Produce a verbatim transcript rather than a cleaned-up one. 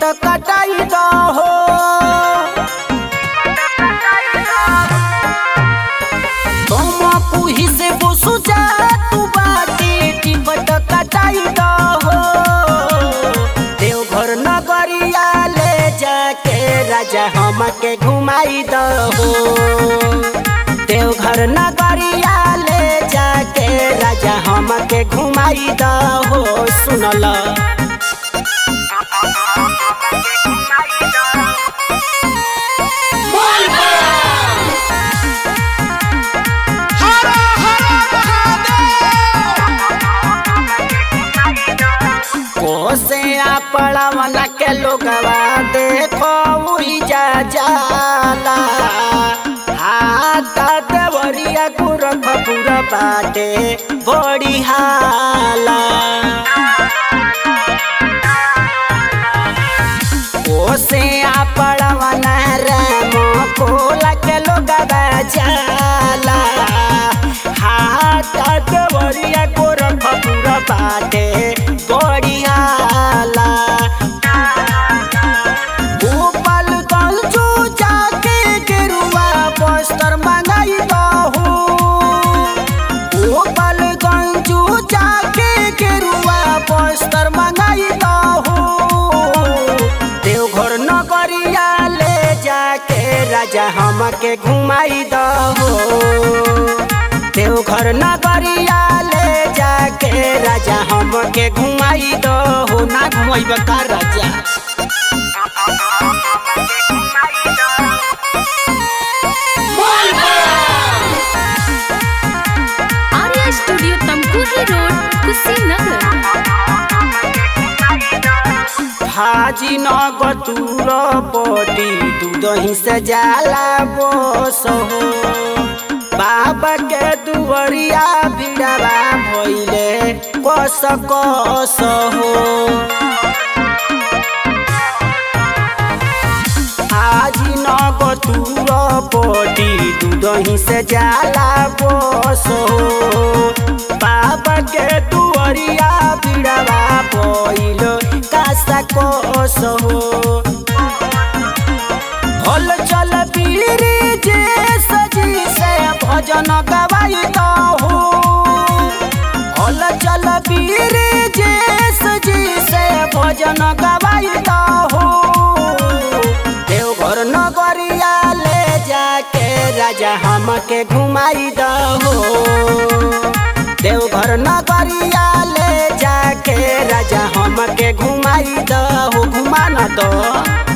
त कटाई दा हो तुम पुही से वो सुजा तू बाटे टिपट कटाई दा हो देवघर नगरिया ले जाके राजा हमके घुमाई दा हो देवघर नगरिया ले जाके राजा हमके घुमाई दा हो सुनला पड़वन के लोगवा देखो उड़ी जा जाला हाथ देवरिया गुरख पूरा बाटे बड़ी हाला ओसे आ पड़वन राम कोला के लोगवा जाला हाथ देवरिया गुरख पूरा बाटे बड़ी हाला राजा हमके घुमाई दा हो देवघर नगरिया ले जाके राजा हमके घुमाई दा हो ना घुमाइबा का राजा आर्या स्टूडियो तमकुही रोड कुशीनगर हाजी नगर तुरा पटी दही से जाला बोस हो बाबा के दुवरिया भिड़वा भइले कोस कोस हो आज नगो तुर पोटी तू दही से जाला बोस हो बाबा के दुवरिया भिड़वा भइलो कास कोस हो हल चल पीरी जे सजी से भजन गवाई दा हो हल चल पीरी जे सजी से भजन गवाई दा हो देवघर नगरिया ले जाके राजा हमके घुमाई दा हो देवघर नगरिया ले जाके राजा हमके घुमाई दा हो घुमाना दो।